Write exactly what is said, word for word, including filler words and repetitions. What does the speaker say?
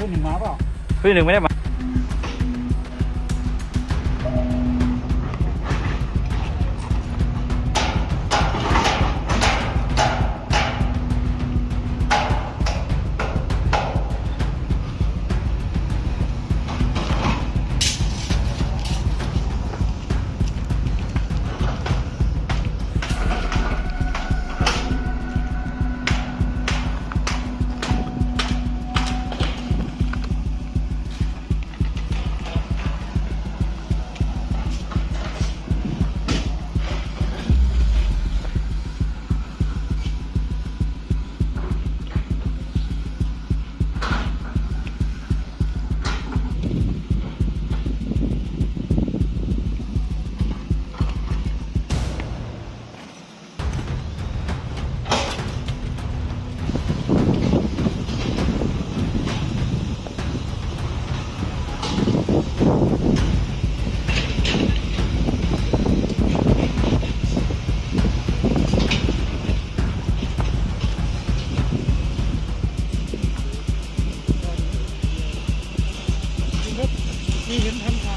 ผู้หนึ่งมาเปล่าผู้หนึ่งไม่ได้มานี่เห็นทำ